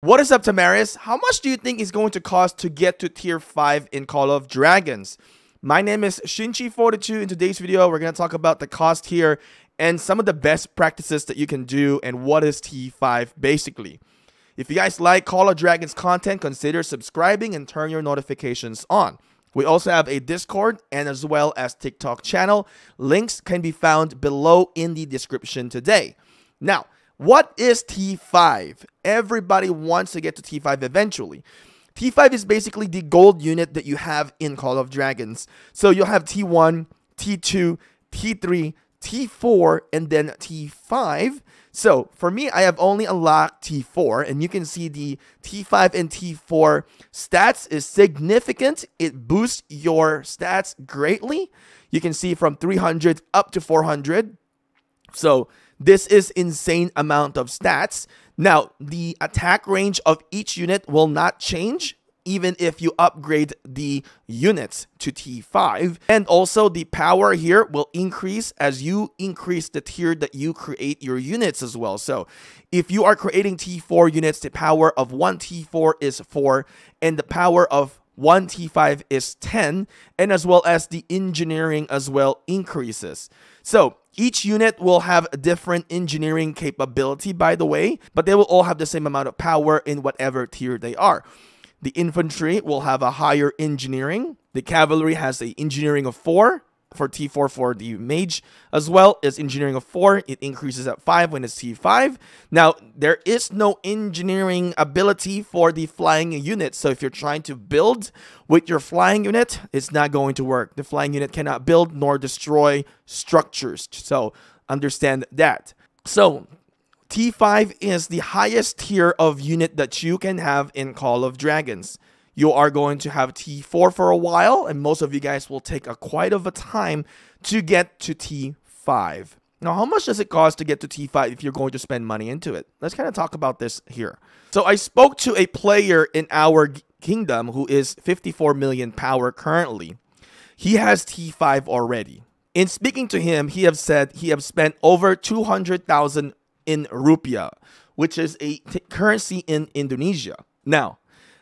What is up, Tamarius? How much do you think it's going to cost to get to Tier 5 in Call of Dragons? My name is Shinchi42. In today's video, we're going to talk about the cost here and some of the best practices that you can do and what is T5 basically. If you guys like Call of Dragons content, consider subscribing and turn your notifications on. We also have a Discord and as well as TikTok channel. Links can be found below in the description today. Now, what is T5? Everybody wants to get to T5 eventually. T5 is basically the gold unit that you have in Call of Dragons. So you'll have T1, T2, T3, T4, and then T5. So for me, I have only unlocked T4, and you can see the T5 and T4 stats is significant. It boosts your stats greatly. You can see from 300 up to 400. So this is insane amount of stats. Now, the attack range of each unit will not change even if you upgrade the units to T5. And also the power here will increase as you increase the tier that you create your units as well. So if you are creating T4 units, the power of one T4 is 4 and the power of one T5 is 10, and as well as the engineering as well increases. So each unit will have a different engineering capability, by the way, but they will all have the same amount of power in whatever tier they are. The infantry will have a higher engineering. The cavalry has an engineering of 4 for T4 for the mage, as well as engineering of 4. It increases at 5 when it's T5. Now, there is no engineering ability for the flying unit. So if you're trying to build with your flying unit, it's not going to work. The flying unit cannot build nor destroy structures. So understand that. So T5 is the highest tier of unit that you can have in Call of Dragons. You are going to have T4 for a while, and most of you guys will take quite a time to get to T5. Now, how much does it cost to get to T5 if you're going to spend money into it? Let's kind of talk about this here. So I spoke to a player in our kingdom who is 54 million power currently. He has T5 already. In speaking to him, he have said he have spent over 200,000 in rupiah, which is a currency in Indonesia. Now,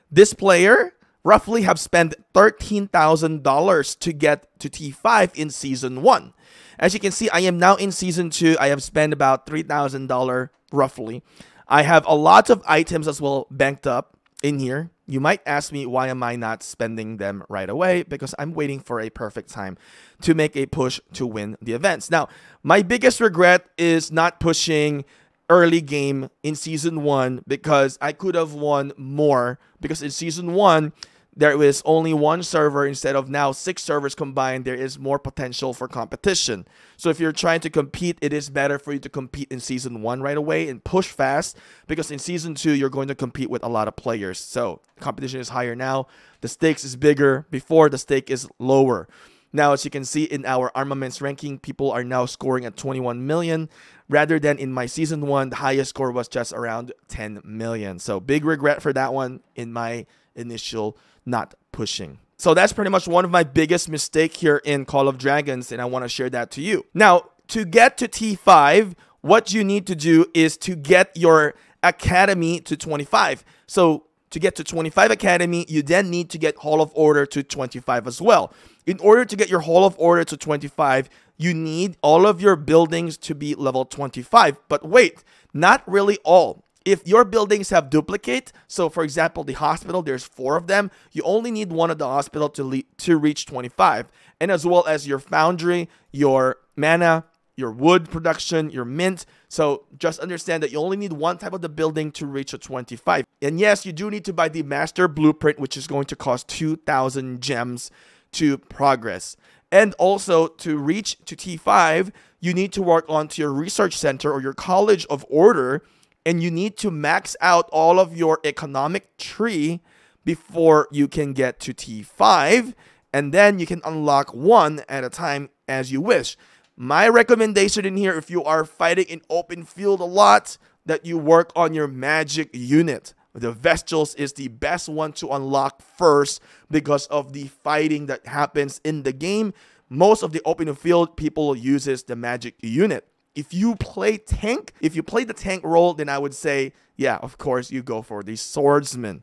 this player roughly have spent $13,000 to get to T5 in Season 1. As you can see, I am now in Season 2. I have spent about $3,000 roughly. I have a lot of items as well banked up in here. You might ask me, why am I not spending them right away? Because I'm waiting for a perfect time to make a push to win the events. Now, my biggest regret is not pushing early game in Season 1 because I could have won more, because in Season 1 there is only one server instead of now 6 servers combined. There is more potential for competition. So if you're trying to compete, it is better for you to compete in Season 1 right away and push fast, because in Season 2 you're going to compete with a lot of players. So competition is higher now. The stakes is bigger. Before, the stake is lower. Now, as you can see in our armaments ranking, people are now scoring at 21 million rather than in my Season 1, the highest score was just around 10 million. So big regret for that one in my initial not pushing. So that's pretty much one of my biggest mistakes here in Call of Dragons, and I want to share that to you. Now, to get to T5, what you need to do is to get your academy to 25. So to get to 25 academy, you then need to get Hall of Order to 25 as well. In order to get your Hall of Order to 25, you need all of your buildings to be level 25. But wait, not really all. If your buildings have duplicate, so for example, the hospital, there's 4 of them, you only need one of the hospital to reach 25. And as well as your foundry, your mana, your wood production, your mint. So just understand that you only need one type of the building to reach a 25. And yes, you do need to buy the master blueprint, which is going to cost 2,000 gems to progress. And also, to reach to T5, you need to work on to your research center or your college of order, and you need to max out all of your economic tree before you can get to T5. And then you can unlock one at a time as you wish. My recommendation in here, if you are fighting in open field a lot, that you work on your magic unit. The Vestals is the best one to unlock first because of the fighting that happens in the game. Most of the open field people uses the magic unit. If you play tank, if you play the tank role, then I would say, yeah, of course, you go for the swordsman.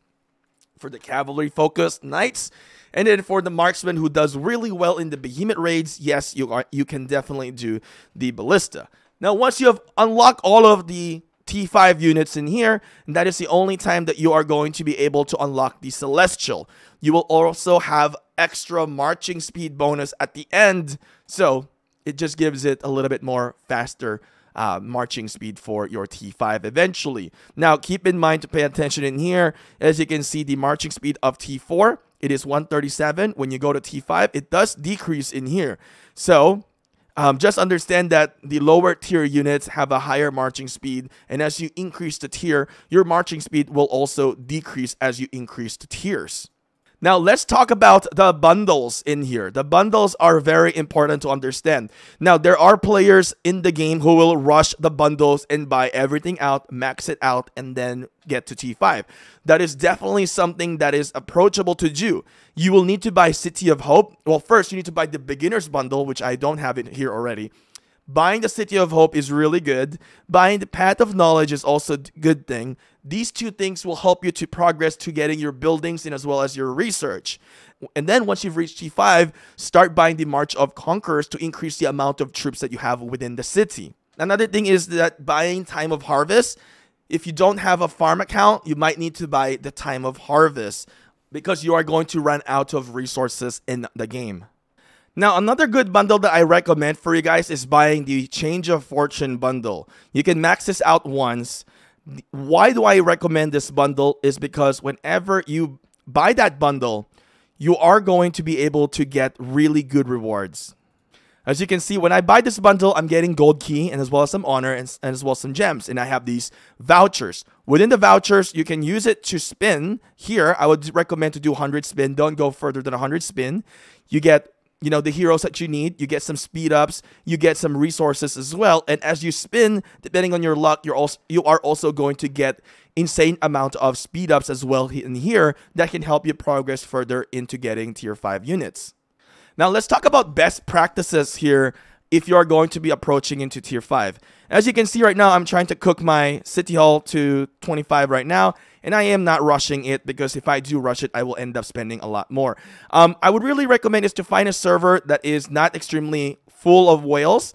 For the cavalry-focused knights. And then for the marksman who does really well in the behemoth raids, yes, you can definitely do the ballista. Now, once you have unlocked all of the T5 units in here, that is the only time that you are going to be able to unlock the Celestial. You will also have extra marching speed bonus at the end, so it just gives it a little bit more faster marching speed for your T5 eventually. Now, keep in mind to pay attention in here. As you can see, the marching speed of T4, it is 137. When you go to T5, it does decrease in here. So just understand that the lower tier units have a higher marching speed, and as you increase the tier, your marching speed will also decrease as you increase the tiers. Now, let's talk about the bundles in here. The bundles are very important to understand. Now, there are players in the game who will rush the bundles and buy everything out, max it out, and then get to T5. That is definitely something that is approachable to do. You will need to buy City of Hope. Well, first, you need to buy the Beginner's Bundle, which I don't have it here already. Buying the City of Hope is really good. Buying the Path of Knowledge is also a good thing. These two things will help you to progress to getting your buildings in as well as your research. And then once you've reached T5, start buying the March of Conquerors to increase the amount of troops that you have within the city. Another thing is that buying Time of Harvest. If you don't have a farm account, you might need to buy the Time of Harvest because you are going to run out of resources in the game. Now, another good bundle that I recommend for you guys is buying the Change of Fortune bundle. You can max this out once. Why do I recommend this bundle is because whenever you buy that bundle, you are going to be able to get really good rewards. As you can see, when I buy this bundle, I'm getting gold key and as well as some honor and as well as some gems. And I have these vouchers. Within the vouchers, you can use it to spin. Here, I would recommend to do 100 spin. Don't go further than 100 spin. You get the heroes that you need, you get some speed ups, you get some resources as well. And as you spin, depending on your luck, you are also going to get insane amount of speed ups as well in here that can help you progress further into getting tier 5 units. Now let's talk about best practices here if you're going to be approaching into tier 5. As you can see right now, I'm trying to cook my city hall to 25 right now. And I am not rushing it because if I do rush it, I will end up spending a lot more. I would really recommend is to find a server that is not extremely full of whales.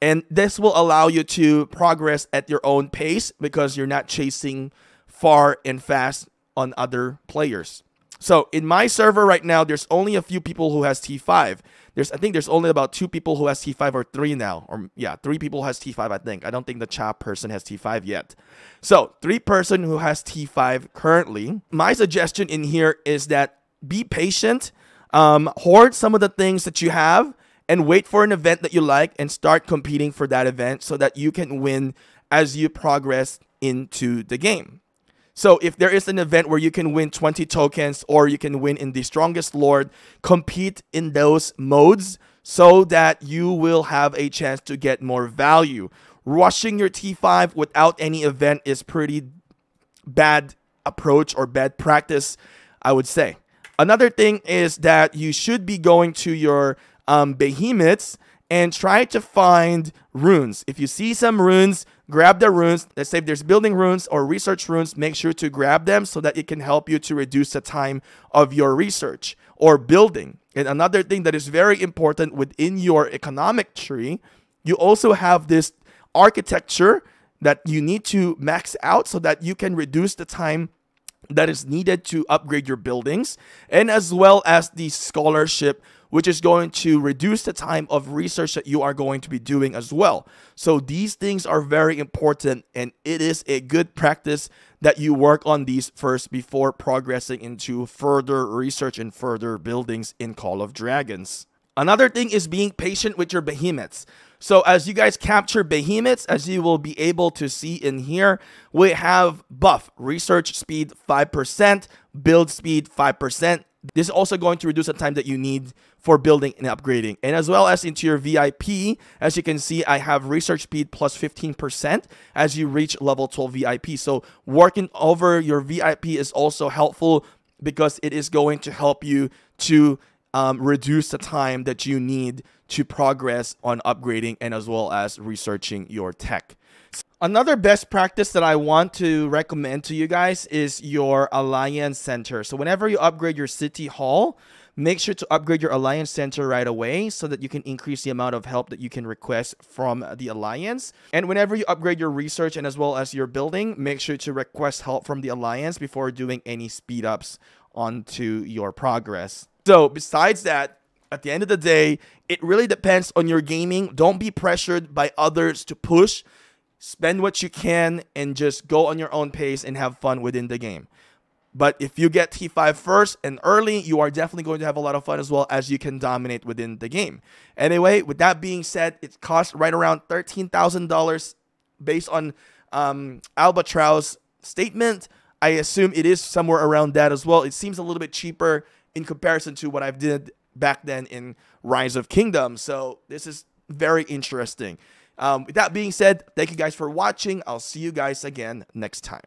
And this will allow you to progress at your own pace because you're not chasing far and fast on other players. So in my server right now, there's only a few people who has T5. I think there's only about 2 people who has T5 or 3 now. Or yeah, 3 people has T5, I think. I don't think the chat person has T5 yet. So 3 person who has T5 currently. My suggestion in here is that be patient. Hoard some of the things that you have and wait for an event that you like and start competing for that event so that you can win as you progress into the game. So if there is an event where you can win 20 tokens or you can win in the strongest lord, compete in those modes so that you will have a chance to get more value. Rushing your T5 without any event is pretty bad approach or bad practice, I would say. Another thing is that you should be going to your behemoths and try to find runes. If you see some runes, grab the runes. Let's say if there's building runes or research runes, make sure to grab them so that it can help you to reduce the time of your research or building. And another thing that is very important within your economic tree, you also have this architecture that you need to max out so that you can reduce the time that is needed to upgrade your buildings, and as well as the scholarship, which is going to reduce the time of research that you are going to be doing as well. So these things are very important, and it is a good practice that you work on these first before progressing into further research and further buildings in Call of Dragons. Another thing is being patient with your behemoths. So as you guys capture behemoths, as you will be able to see in here, we have buff, research speed 5%, build speed 5%. This is also going to reduce the time that you need for building and upgrading. And as well as into your VIP, as you can see, I have research speed plus 15% as you reach level 12 VIP. So working over your VIP is also helpful because it is going to help you to reduce the time that you need to progress on upgrading and as well as researching your tech. Another best practice that I want to recommend to you guys is your Alliance Center. So whenever you upgrade your City Hall, make sure to upgrade your Alliance Center right away so that you can increase the amount of help that you can request from the Alliance. And whenever you upgrade your research and as well as your building, make sure to request help from the Alliance before doing any speed ups onto your progress. So besides that, at the end of the day, it really depends on your gaming. Don't be pressured by others to push. Spend what you can and just go on your own pace and have fun within the game. But if you get T5 first and early, you are definitely going to have a lot of fun as well as you can dominate within the game. Anyway, with that being said, it costs right around $13,000 based on Albatross's statement. I assume it is somewhere around that as well. It seems a little bit cheaper in comparison to what I did back then in Rise of Kingdom. So this is very interesting. With that being said, thank you guys for watching. I'll see you guys again next time.